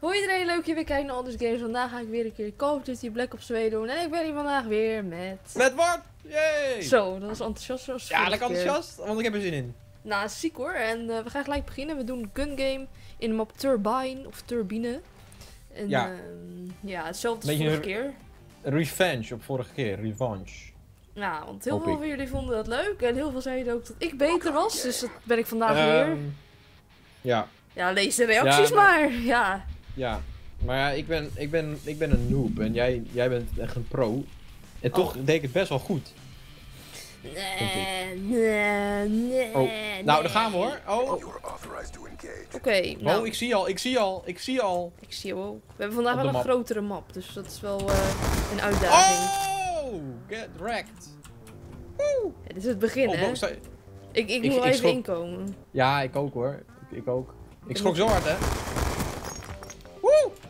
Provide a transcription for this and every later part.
Hoi iedereen, leuk je weer kijken naar Anders Games. Vandaag ga ik weer een keer Call of Duty Black Ops 2 doen. En ik ben hier vandaag weer met... Met Bart! Yay! Zo, dat is enthousiast zoals ja, lekker enthousiast, want ik heb er zin in. Nou, ziek hoor. En we gaan gelijk beginnen. We doen Gun Game in de map Turbine, of Turbine. En, ja. Ja, hetzelfde als vorige keer. Revenge op vorige keer, Revenge. Nou, want heel veel van jullie vonden dat leuk. En heel veel zeiden ook dat ik beter was. Dus dat ben ik vandaag weer. Ja. Ja, lees de reacties ja, maar. Ja. Ja, maar ja, ik ben een noob en jij bent echt een pro. En toch deed ik het best wel goed. Nee. Oh. Nou, daar gaan we hoor. Oh. Oké. Oh, nou. Ik zie al. Ik zie al. We hebben vandaag wel een grotere map, dus dat is wel een uitdaging. Oh, get wrecked. Woe. Ja, dit is het begin, hè? Box, ik moet wel even inkomen. Ja, ik ook hoor. Ik ook. Ik schrok zo hard, hè?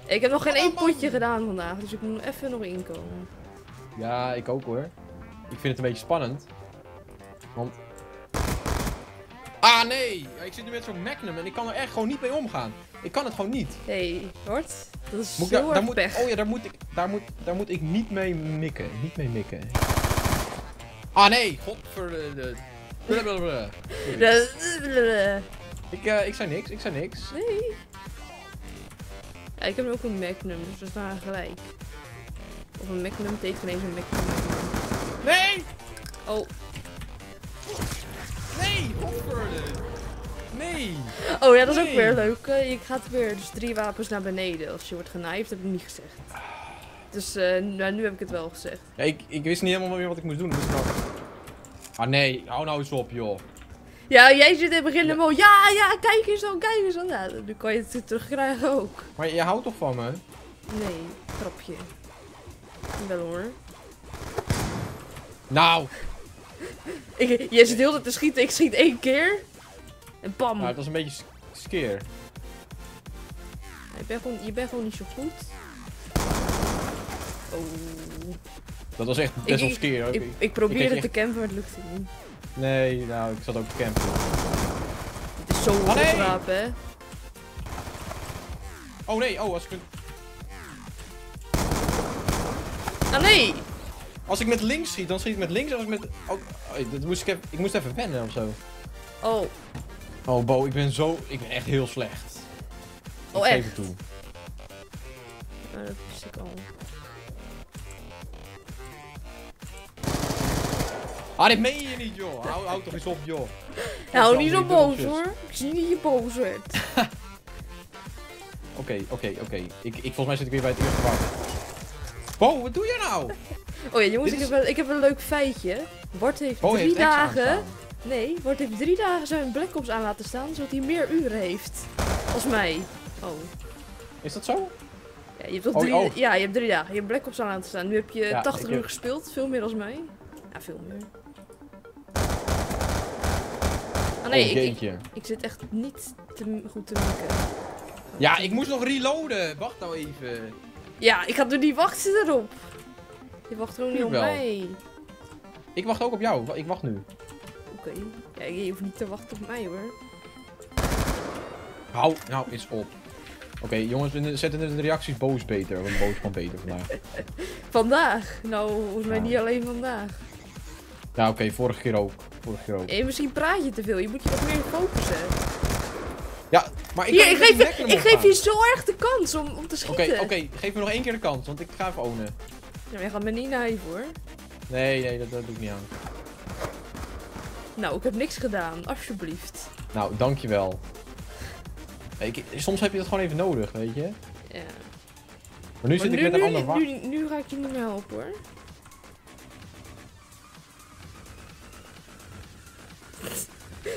Ik heb nog geen één potje gedaan vandaag, dus ik moet even nog inkomen. Ja, ik ook hoor. Ik vind het een beetje spannend. Want... Ah nee! Ik zit nu met zo'n Magnum en ik kan er echt gewoon niet mee omgaan. Ik kan het gewoon niet. Hey, Bart, dat is heel erg pech. Oh ja, daar moet ik niet mee mikken. Niet mee mikken. Ah nee! Godverde... Ik zei niks. Nee. Ja, ik heb ook een Magnum, dus we staan gelijk. Of een Magnum tegen ineens een Magnum. Nee! Oh. Nee, hopperde. Nee. Oh ja, dat is ook weer leuk. Je gaat weer dus 3 wapens naar beneden. Als je wordt genaaid, heb ik niet gezegd. Dus nu heb ik het wel gezegd. Ja, ik wist niet helemaal meer wat ik moest doen. Dus nou... Ah nee, hou nou eens op joh. Ja, jij zit in het begin helemaal, ja, kijk eens dan, kijk eens dan. Ja, dan kan je het terugkrijgen ook. Maar je houdt toch van me? Nee, grapje. Wel hoor. Nou! Jij zit heel te schieten, ik schiet 1 keer. En bam. Nou, dat was een beetje skeer. Je bent gewoon niet zo goed. Oh. Dat was echt best wel skeer. Okay. Ik probeerde te campen, maar het lukte niet. Nee, nou, ik zat ook te campen. Het is zo'n wapen, hè? Oh nee, als ik... Ah nee! Als ik met links schiet, dan schiet ik met links en als ik met... Oh, dat moest ik moest even wennen ofzo. Oh. Oh, Bo, ik ben echt heel slecht. Oh, echt? Geef het toe. Maar dat wist ik al. Ah, dit meen je niet, joh. Hou toch eens op, joh. Ja, hou niet zo boos, hoor. Ik zie niet je boos werd. Oké. Volgens mij zit ik weer bij het eerste bak. Wow, wat doe je nou? Oh ja, jongens, ik heb een leuk feitje. Bart heeft 3 dagen... Nee, Bart heeft 3 dagen zijn Black Ops aan laten staan, zodat hij meer uren heeft. Als mij. Oh. Is dat zo? Ja, je hebt toch 3 dagen... Ja, je hebt 3 dagen. Je hebt Black Ops aan laten staan. Nu heb je 80 uur gespeeld. Veel meer als mij. Ja, veel meer. Nee, ik zit echt niet goed te maken. Ja, ik moest nog reloaden. Wacht nou even. Ja, ik ga er niet wachten erop. Je wacht gewoon niet op mij. Ik wacht ook op jou. Ik wacht nu. Oké. Kijk, je hoeft niet te wachten op mij hoor. Hou nou eens op. Oké, jongens, we zetten de reacties boos beter. Want boos kan beter vandaag. Vandaag? Nou, volgens mij niet alleen vandaag. Ja, oké, vorige keer ook. Hey, misschien praat je te veel, je moet je wat meer focussen. Ja, maar ik geef je zo erg de kans om te schieten. Oké, geef me nog 1 keer de kans, want ik ga even ownen. Ja, maar je gaat me niet naar hiervoor. Hoor. Nee, dat doe ik niet aan. Nou, ik heb niks gedaan, alsjeblieft. Nou, dankjewel. Soms heb je dat gewoon even nodig, weet je. Ja. Maar nu zit ik met een ander wacht. Nu ga ik je niet meer helpen hoor.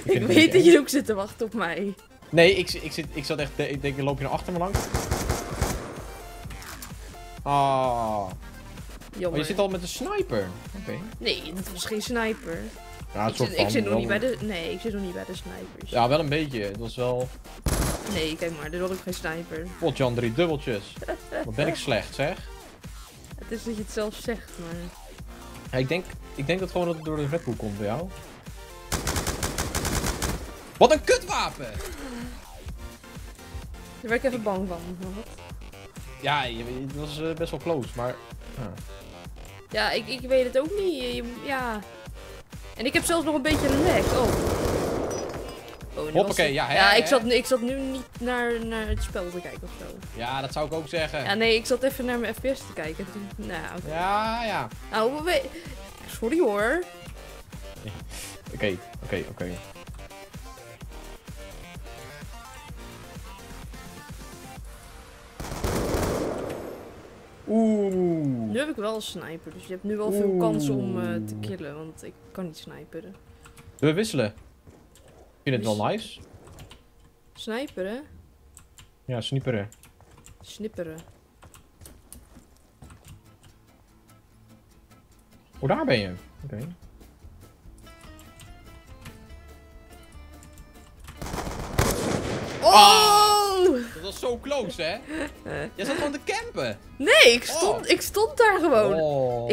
Ik weet dat je ook zit te wachten op mij. Nee, ik zat echt... Ik denk, loop je nou achter me langs? Ah. Oh, je zit al met een sniper. Oké. Nee, dat was geen sniper. Ja, ik zit nog niet bij de snipers. Ja, wel een beetje. Het was wel... Nee, kijk maar. Er was ook geen sniper. Potjan, 3 dubbeltjes. Wat ben ik slecht, zeg. Het is dat je het zelf zegt, maar... Ja, ik denk dat gewoon dat het door de Red Bull komt bij jou. Wat een kutwapen! Daar werd ik even bang van. Ja, het was best wel close, maar... Ja, ik weet het ook niet. Ja. En ik heb zelfs nog een beetje een lag. Oh, hoppakee, ja. Ja, ik zat nu niet naar het spel te kijken of zo. Ja, dat zou ik ook zeggen. Ja, nee, ik zat even naar mijn FPS te kijken. Toen, nou, okay. Ja. Nou, sorry hoor. Oké. Oeh. Nu heb ik wel een sniper, dus je hebt nu wel veel kans om te killen, want ik kan niet sniperen. We wisselen. Vind je het wel nice? Sniperen? Ja, snipperen. Snipperen. Oh, daar ben je. Oké. Oh! Dat was zo close, hè? Jij zat gewoon te campen. Nee, ik stond daar gewoon.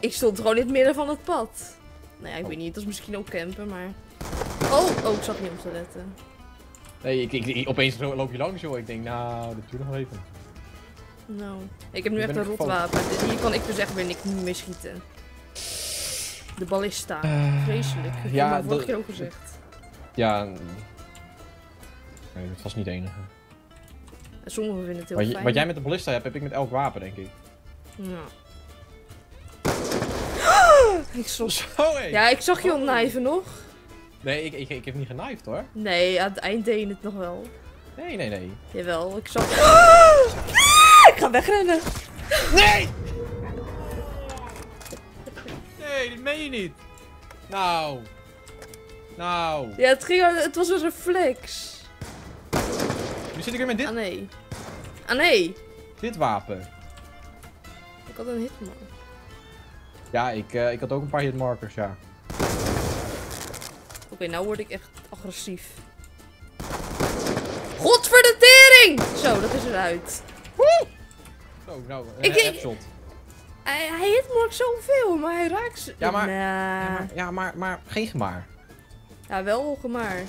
Ik stond gewoon in het midden van het pad. Nou ja, ik weet niet, dat is misschien ook campen, maar... Oh, ik zat niet op te letten. Nee, opeens loop je langs, joh. Ik denk, nou, dit duurt nog even. Nou, ik heb nu echt een rotwapen. Hier kan ik dus echt weer niks meer schieten. De ballista. Vreselijk. Ja, dat heb je ook gezegd. Ja. Nee, dat was niet het enige. Sommigen vinden het heel fijn. Wat jij met de ballista hebt, heb ik met elk wapen, denk ik. Ja. Ik stond... Zo, hé. Ja, ik zag je onlijven nog. Nee, ik heb niet genaaid hoor. Nee, aan het eind deed je het nog wel. Nee. Jawel, ik zag... Ik ga wegrennen. Nee! Nee, dit meen je niet. Nou. Ja, het was een reflex. Nu zit ik weer met dit... Ah nee. Dit wapen. Ik had een hitmark. Ja, ik had ook een paar hitmarkers, ja. Oké, nou word ik echt agressief. Godverdetering! Zo, dat is eruit. Woe! Zo, nou, headshot. Hij hit me ook zoveel, maar hij raakt ze... Ja, maar... Ja, maar geen gemaar. Ja, wel gemaar.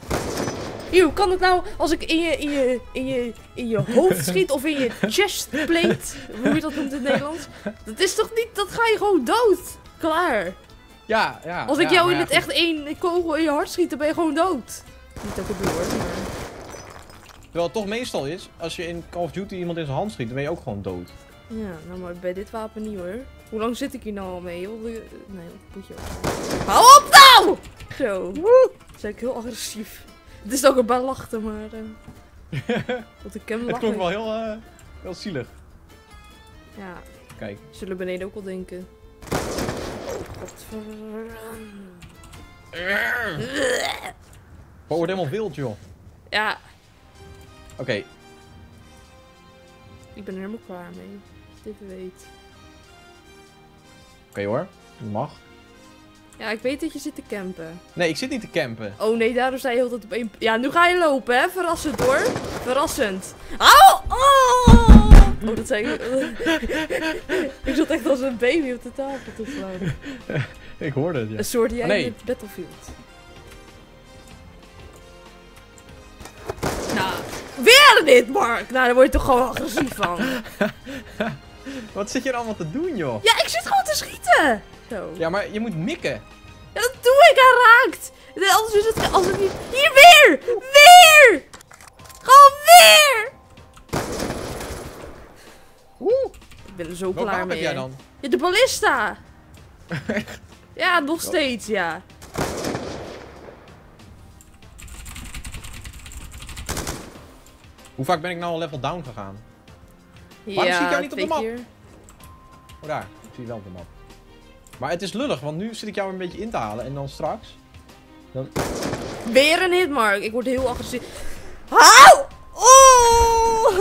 Eeuw, kan het nou als ik in je hoofd schiet of in je chestplate, hoe je dat noemt in het Nederlands? Dat is toch niet... Dat ga je gewoon dood. Klaar. Ja. Als ik jou in het echt één kogel in je hart schiet, dan ben je gewoon dood. Niet dat ik het doe hoor, maar... Terwijl het toch meestal is, als je in Call of Duty iemand in zijn hand schiet, dan ben je ook gewoon dood. Ja, nou maar bij dit wapen niet hoor. Hoe lang zit ik hier nou al mee, joh? Nee, dat moet je ook. Hou op nou! Zo. Woe! Dat is heel agressief. Het is ook een paar lachten, maar... Want ik ken lachen. Het klonk wel heel, heel zielig. Ja. Kijk. Zullen beneden ook al denken. Wordt helemaal wild, joh. Ja. Oké. Ik ben er helemaal klaar mee. Als je dit weet. Oké hoor, dat mag. Ja, ik weet dat je zit te campen. Nee, ik zit niet te campen. Oh nee, daardoor sta je heel dat op één... Ja, nu ga je lopen, hè. Verrassend, hoor. Verrassend. Au! Oh, dat zei ik. Ik zat echt als een baby op de tafel te slaan. Ik hoorde het, ja. Een soort jij in het Battlefield. Nou, weer dit, Mark! Nou, daar word je toch gewoon agressief van. Wat zit je er allemaal te doen, joh? Ja, ik zit gewoon te schieten! Zo. Ja, maar je moet mikken. Ja, dat doe ik, hij raakt! Anders is het... Als het niet... Hier, weer! Weer! Gewoon weer! Oeh. Ik ben er zo klaar mee. Wat heb jij dan? Ja, de ballista! Ja, nog steeds, ja. Hoe vaak ben ik nou al level down gegaan? Ja, waarom zie ik jou niet op de map? Keer. Oh, daar. Ik zie je wel op de map. Maar het is lullig, want nu zit ik jou een beetje in te halen en dan straks... Dan... Weer een hit, Mark. Ik word heel agressief. Hou! Oh!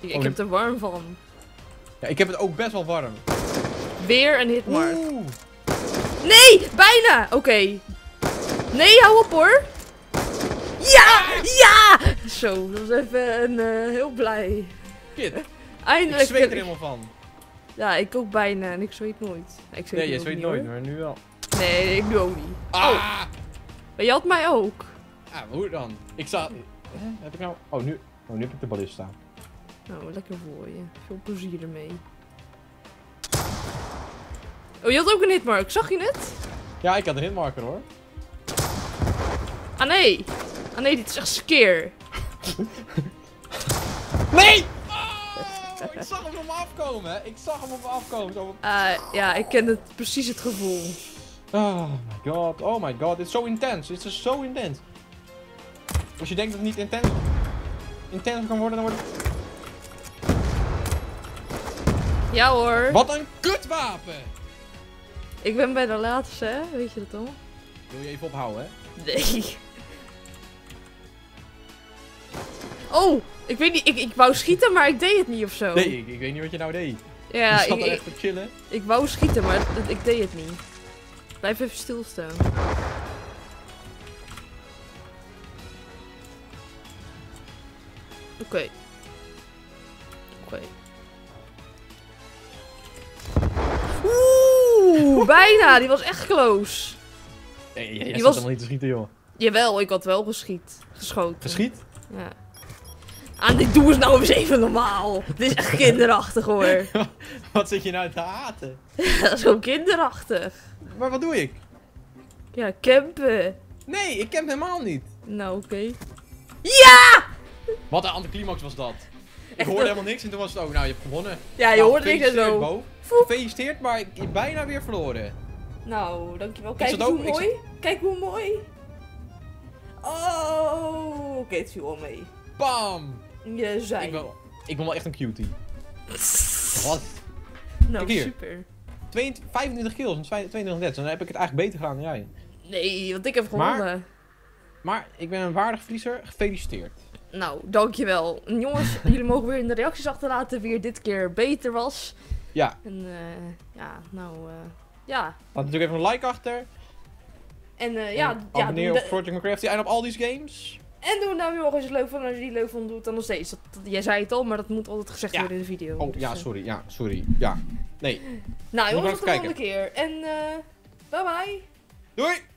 Ik heb er warm van. Ja, ik heb het ook best wel warm. Weer een hitmark. Oeh. Nee, bijna. Oké. Nee, hou op hoor. Ja, ja. Zo, dat was even een heel blij. Kid, eindelijk. Ik zweet er helemaal van. Ja, ik ook bijna en ik zweet nooit. Ik zweet nooit, maar nu wel. Nee, ik doe ook niet. Ah! Maar je had mij ook. Ah, maar hoe dan? Ik zat... Heb ik nou... Oh, nu heb ik de ballista. Nou, lekker voor je. Veel plezier ermee. Oh, je had ook een hitmark. Zag je het? Ja, ik had een hitmarker hoor. Ah nee! Ah nee, dit is echt skeer. Nee! Oh, ik zag hem op me afkomen, hè? Ik zag hem op me afkomen. Zo... ja, ik ken het, precies het gevoel. Oh my god, dit is zo intens. Dit is zo intens. Als je denkt dat het niet intens kan worden, dan wordt het... Ja hoor. Wat een kutwapen! Ik ben bij de laatste, hè? Weet je dat al? Wil je even ophouden, hè? Nee. Oh, ik weet niet, ik wou schieten, maar ik deed het niet ofzo. Nee, ik weet niet wat je nou deed. Ja, je zat er echt te chillen. Ik wou schieten, maar ik deed het niet. Blijf even stilstaan. Oké. Oeh, bijna. Die was echt close. Nee, jij zat helemaal niet te schieten, joh. Jawel, ik had wel geschoten. Geschiet? Ja. Ah, dit doe eens nou eens even normaal. Dit is echt kinderachtig, hoor. Wat zit je nou te haten? Dat is gewoon kinderachtig. Maar wat doe ik? Ja, campen. Nee, ik camp helemaal niet. Nou, oké. Ja! Wat een anticlimax was dat. Ik hoorde helemaal niks en toen was het ook, nou, je hebt gewonnen. Ja, je hoorde niks en zo. Bo. Gefeliciteerd, maar ik heb bijna weer verloren. Nou, dankjewel. Kijk eens hoe mooi. Kijk hoe mooi. Oh, oké, het viel al mee. Bam! Je zei. Ik ben wel echt een cutie. Wat? Nou, super. 25 kills en 22 deaths. En dan heb ik het eigenlijk beter gedaan dan jij. Nee, want ik heb gewonnen. Maar ik ben een waardig verliezer. Gefeliciteerd. Nou, dankjewel. En jongens, jullie mogen weer in de reacties achterlaten wie er dit keer beter was. Ja. En ja, nou, ja. Laat natuurlijk even een like achter. En abonneer op ProjectMinecraftia en op al die games. En doe het nou weer nog eens leuk van. Als je die leuk vond, doe het dan nog steeds. Jij zei het al, maar dat moet altijd gezegd worden in de video. Oh, dus, ja, sorry. Ja, sorry. Ja. Nee. Nou, jongens, tot de volgende keer. En bye bye. Doei!